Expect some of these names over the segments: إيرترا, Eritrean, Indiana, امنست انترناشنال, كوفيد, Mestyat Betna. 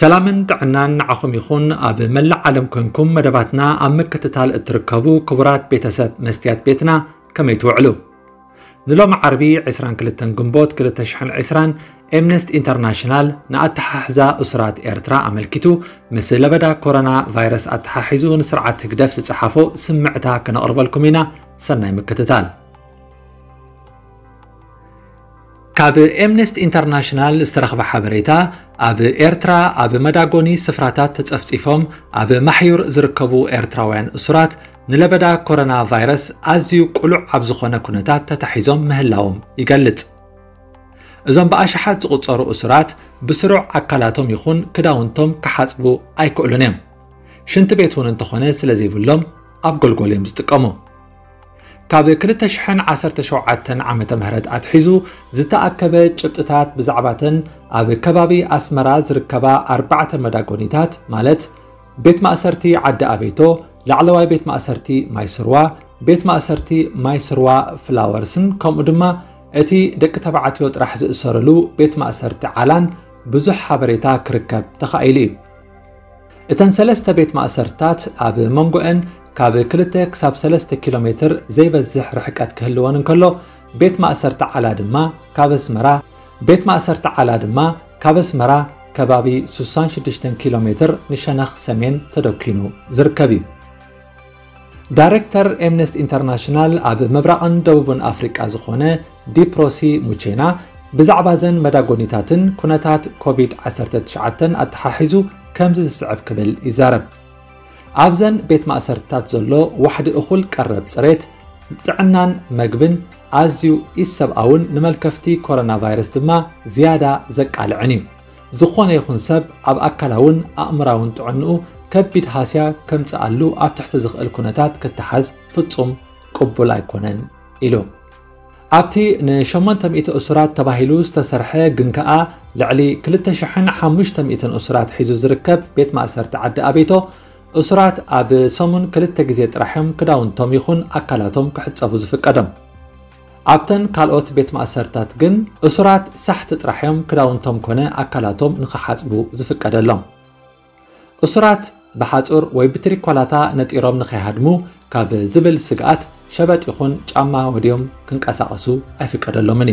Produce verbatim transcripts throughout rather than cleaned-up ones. سلامن تعنان عخم يخون أب مل عالم كنكم مدباتنا أم كتتال اتركبو كبرات بيتسب مستيات بيتنا كما يتوعلو ذلوم عربي عسران كلتن قنبوت كلتن شحن عسران امنست انترناشنال نأتححزا أسرات إيرترا أملكتو مثل لبدا كورونا فيروس أتححزو نسرعة هكدف ستسحفو سمعتا كنا أربالكم هنا سنة مكتتال كاب امنست انترناشنال استرخب حبريتا اب إيرترا اب مداغوني سفراتات تتصفصفهم اب محيور زركبو إيرتراوان أسرات نلبدا كورونا فيروس أزيو قلوع عبزخونا كنتات تتحيزهم مهلاهم يقلت إذن بأشحات زغطروا أسرات بسرع عقلاتهم يخون كداونتهم كحاتبوا أي كؤلونهم شنت بيتون انتخونه سلزيب اللهم أبقل قولهم زتقاموا كابي كل تشحن عسر تشوعاتن عام تمهرد أتحيزو زتأكبت شبتتات بزعباتن أبي كبابي أسمراز ركبا أربعة مداغونيتات مالت بيت مأسرتي عد أبيتو لعلواي بيت مأسرتي مايسروا بيت مأسرتي مايسروا فلاورسن كم قدما أتي دك تبعتي وترحز إسرلو بيت مأسرتي علان بزح حبريتا كركب تخيلي إتن سلسة بيت مأسرتات أبي منقوئن كابي كلتا كساب سلسة كيلومتر زي بزح رحكات كهلوان كله بيت مأسرتي على دما كابس مرا بيت مأسرتي على دما كابس مرا كبابي سوسان شدشتن كيلومتر نشانخ سمين تدوكينو زركبي دايركتر امنست انترناشنال اب مبرقن دوبون افريقيا زخونه ديبروسي موچينا بزعبا زن مداغونيتاتن كوناتات كوفيد تسعطعش اتححزو كمز زسعب كبل يزارب ابزن بيت ماسرتات زلو واحد اخول قرب صريت طعنان مغبن ازيو يسباون نملكفتي كورونا فيروس دما زياده زقالعني زخونه يكون سب اب اكلاون امراون طعنو كبيد هاسيا كم تقلو اب تحت زخ الكونتات كتحز فتصم قبول ايكونن الو ابتي نشمن تمئة اسرات تباهيلو استسرحه جنكا لعلي كلتا شحن حمش تمئة اسرات حيزو زركب بيت ماسرت عد ابيتو اسرات اب سمون كلتا غزي طرحم كداون توم يخون اكلاتهم كحصبو زفقدم ابتن كالوت بيت ماسرتات جن اسرات سحت طرحم كداون توم كونه اكلاتهم نخحصبو زفقدلهم اسرات بحاطر ወይ بتريكولاታ ነጥሮም ንኸይሃድሙ ካብ ዝብል ስጋት ሸበጥ ይኹን ጫማ ወዲዮም ክንቀሳቀሱ ኣይፍቀደሎምን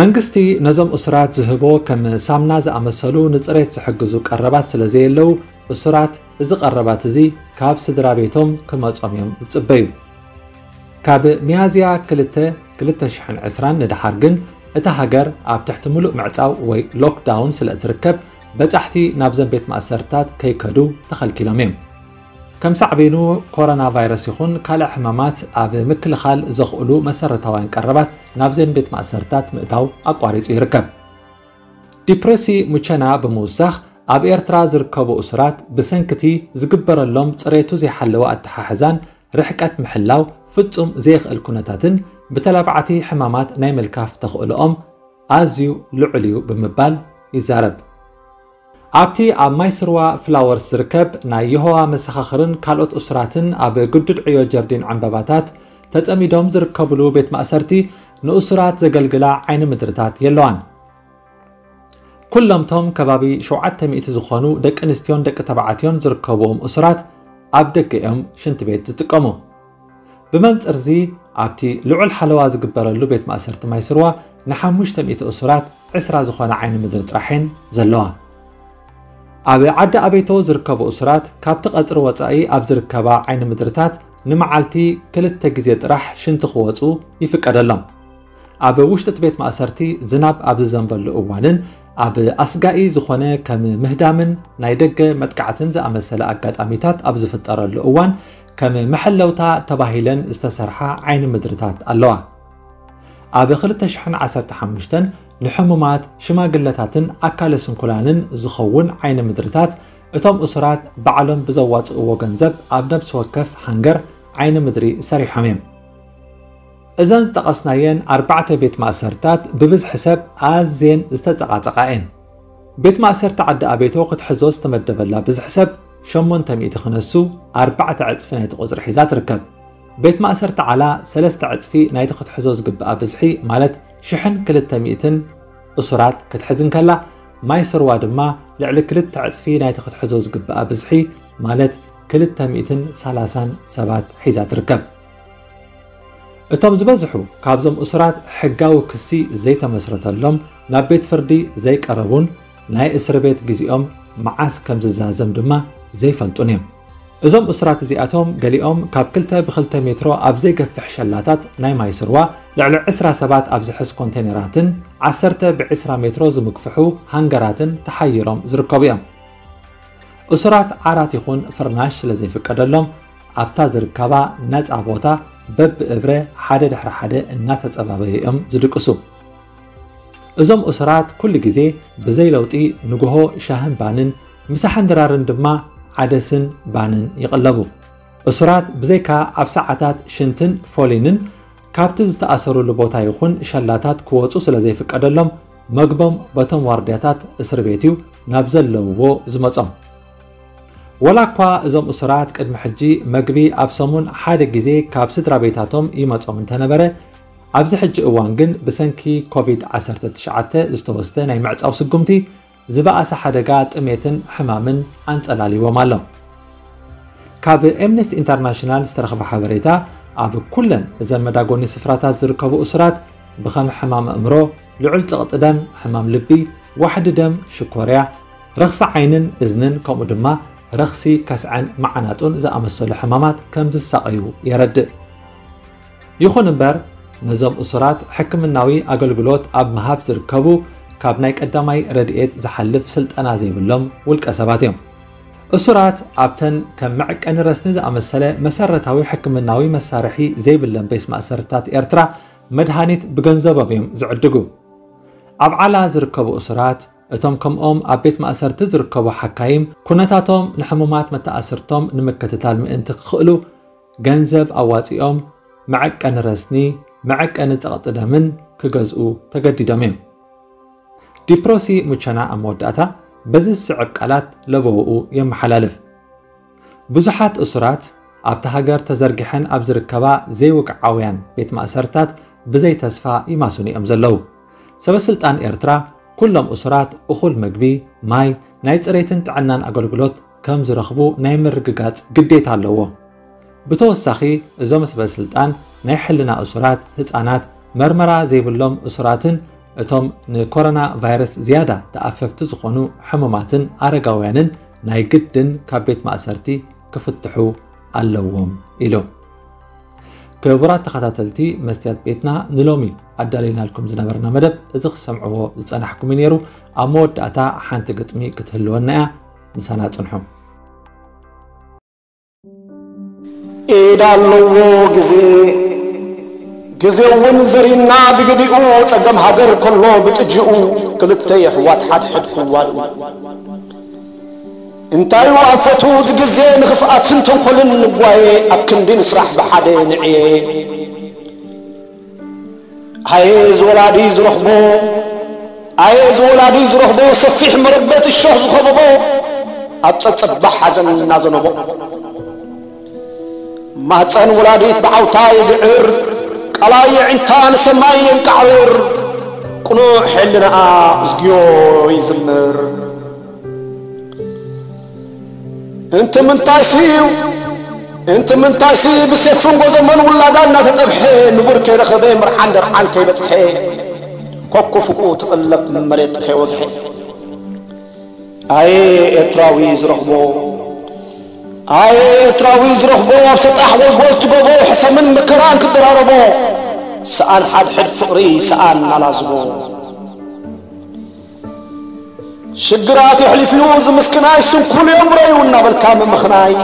መንግስቲ ነዞም እስራት ዝህቦ ከም ሳምና ዝኣመሰሉ ንጽሬት ዝሕግዙ ቀረባት ስለዘየለው እስራት እዚ ቀረባት እዚ ካብ ስድራ ቤቶም ክመጾም እዮም ዝጽበዩ ካብ ሚያዝያ ክልተ ክልተ ሺሕ ዕስራን ንድሓር ግን እታ ሃገር ኣብ ትሕቲ ሙሉእ ምዕጻው ወይ ሎክዳውን ስለ እትርከብ بتحتي نابزن بيت مأسرتات كيكدو تخل كيلوميم كم سعبينو كورونا فيروس يخون كالا حمامات اب مكل خال زخقلو مسرتاوان قربات نابزن بيت مأسرتات مئتاو اقواريص يركب ديبرسي موچنا بموسخ اب إيرترا زركبو اسرات بسنكتي زغبرلهم صريتو زي حلو اتححزان رحقات محلاو فتصم زيخ الكونتاتن بتلابعتي حمامات ناي ملكاف تخقلهم ازيو لعليو بمبال يزارب أبتي أب مايسروا فلاورس ركب نايهوا مسخخرن كالوت أسراتن أب قدد عيو جردين عن باباتات تتأمي دوم زركبلو بيت مأسرتي نأسرات زقلقلا عين مدرتات يلوان كلهم توم كبابي شوعات تمئت زخانو دك انستيون دك تبعاتيون زركبوهم أسرات أب دكيهم شنت بيت زتقامو بمنت أرزي أبتي لعو الحلوة زقبرلو بيت مأسرت مايسروا نحموش تمئت أسرات عسرا زخانا عين مدرت راحين زلوان أبي عد أبيتو زركبو أسرات كابتق أترو وطعي أب زركبا عين مدرتات نمعالتي كل التجزيت راح شنتخو وطعو يفك أدلم أبي وشتت بيت مأسرتي زناب أب زنبال لأوانن أبي أسقائي زخونه كم مهدامن نايدق متكعتن زا أمسل أقاد أميتات أب زفتار لأوان كم محلوتا تباهيلن استسرحا عين مدرتات اللوا أبي خلت شحن عسر تحمشتن لحمومات شماغلتاتن أكال سنكولانن زخون عين مدرتات اتم أسرات بعلم بزوات وغنزب أبنب سوكف حنجر عين مدري سري حميم إذن استقصناين أربعة بيت مأسرتات ببز حساب آزين استتقاطقائن بيت مأسرت عد أبيتو قد حزوز تمدبلا بز حساب شمون تمئت خنسو أربعة عدسفنات غزر حيزات ركب بيت مأسرت على سلسة عدسفي نايت قد حزوز قبقى بزحي مالت شحن كلتا مئتن أسرات كتحزن كلا ماي سروا دما لعل كلت عصفي نايت ختحزو زغبا بزحي مالت كلت مئة وثلاثين سبات حيزا تركب اتم زبزحو كابزم اسرات حقاو كسي زيت مسرتلهم نابيت فردي زي قربون ناي اسر بيت غزيوم معاس كمز زازم دما زي فلطونيم ازم اسرات زياتهم غليوم كاب كلتا بخلتا مترو ابزي كفح شلاتات ناي ماي سروا لعل عشرة سبات ابزحس كونتينراتن عسرته بعشرة مترو زمكفحو هانغراتن تحيرهم زركوبيام اسرات عرات يكون فرناش لزي فقدلهم ابتا زركبا نصا بوتا بب ابره حدا دحر حدا ان تصبابيهم زدقسو ازم اسرات كل غزي بزي لوطي نغهو شاهن بانن مسحن درارن دما عدسن بانن يقلبو اسرات بزيكا اب ساعات شنتن فولينن كابتز تاثروا لبوتا يكون شلاتات كووصو سلازي فقدلهم مغبم بتم واردياتات اسر بيتيو نابزلوو زمصم ولا كوا زم اسرات قد محجي مغبي اب سمون حدا غزي كاب سترا بيتاتهم يمصم تنبره ابز حج اوان كن بسنكي كوفيد عشرة تسعة زتوسته ناي معصاو سغمتي زباس حدغا طميتن حمامن انصلاليو مالو كاب امنست انترناشنال استرخب حبريتا اب كلن زمداغوني سفراتات زركبو اسرات بخم حمام امرو لعل تقطدم حمام لبي واحد دم شكوريا رخص عينن اذنن كمو دما رخصي كسعن معناتون زامسلو حمامات كمز ساقيو يرد يخونبر نظام اسرات حكمناوي اغلغلوت اب مهاب زركبو كاب ناي قداماي ردئت زحلف سلطنا زيبلهم والقسباتهم اسرات ابتن كمعقن رسن زامسله مسرتاوي حكمناوي مسارحي زيبلهم بيس ماسرتات ارترا مدهانيت بغنزبابهم زعدغو اب علا زركبو اسرات اتم كمؤم ابيت ماسرت زركبو حكايم كنتاتهم لحمومات متاثرتهم نمكتتال منت خلو غنزب اواصيهم معقن رسني معك أن تقطع من كجزء تجدد منه. ديبروسي مجتنا أموداتا بزز صعب قالات لبوء يم حلالف. بزحات أسرات أبتهجر تزرجحن أبزر كبا زي وقعويان بيت مأسرتات بزي تسفى يماسوني أمزلو. سبسلت أن إرترا كلهم أسرات أخول مجبي ماي نايت ريتن تعنان أقولقلوت كم زرخبو نايمر جقات قديت علوه. بتوسخي زوم سبسلت أن ناي حلنا اسرات هصانات مرمرا زيبلهم اسراتن اتم نكورونا فيروس زياده تعففت زخونو حماماتن ارغاويانن ناي قدن كابيت ماسرتي كفتحو اللوم الو كبرات تخاتلتي مستيات بيتنا نلومي ادالينا لكم زنبرنا مدب ازخ سمعو زصنحكم نيرو امود اتا حنت قطمي كتهلونا مسانا صنحو ايدالو غزي جزاون زرينا بجديو صدم حجر كله بتجئو كلت يحوات حد حد كواد انتايو عفتو زجزين خفات انتم كلن نبواي ابكندين اسرح بحدي نعي عايز ولادي زرخبو عايز ولادي زرخبو صفيح مربات الشهر خببو ابتصبح حزن نازنبو ما تصن ولاديت بعوتاي دعر قلايع انتان سمايين كعور قنوع حلنا ازقيو يزمر انت من تايسيو انت من تايسي بسفن زمن ولادنا تطبحين بركي رخبي مرحان درحان كي بتحي كوكو فوق تقلب من مريت كي وقحي اي اتراوي زرخبو اي تراويز رخبو بسط احوال قلت بابو حسن من مكران كدر عربو سأل حد حد فقري سأل نلازبو شقرات يحلي فلوز مسكناي سن كل يوم ريونا بالكامل مخناي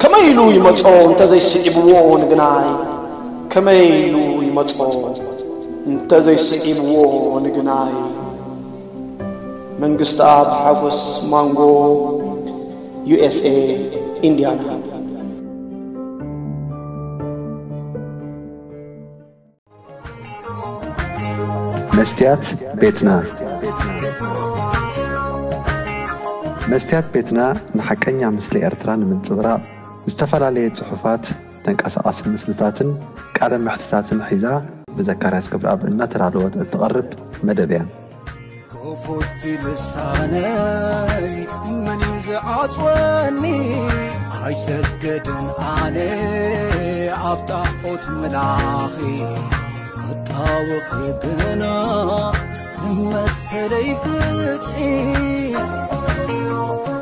كما يلو يمطعو انت زي سعبوو نقناي كما يلو يمطعو انت زي سعبوو نقناي من قستاب حفظ مانغو يو إس إيه Indiana مستيات بيتنا مستيات بيتنا نحكينا مثل إرتران من صبرا استفعلالية صحفات تنقص أصل مثلتاتن كعلم محتتاتن حيزا بذكارات كبراب إنها ترعلوات التغرب مدبيا فوت لساني من يزعج وني عيسكد علي عبطاقوت ملاخي قطاوخي قنا مسلي فتحي.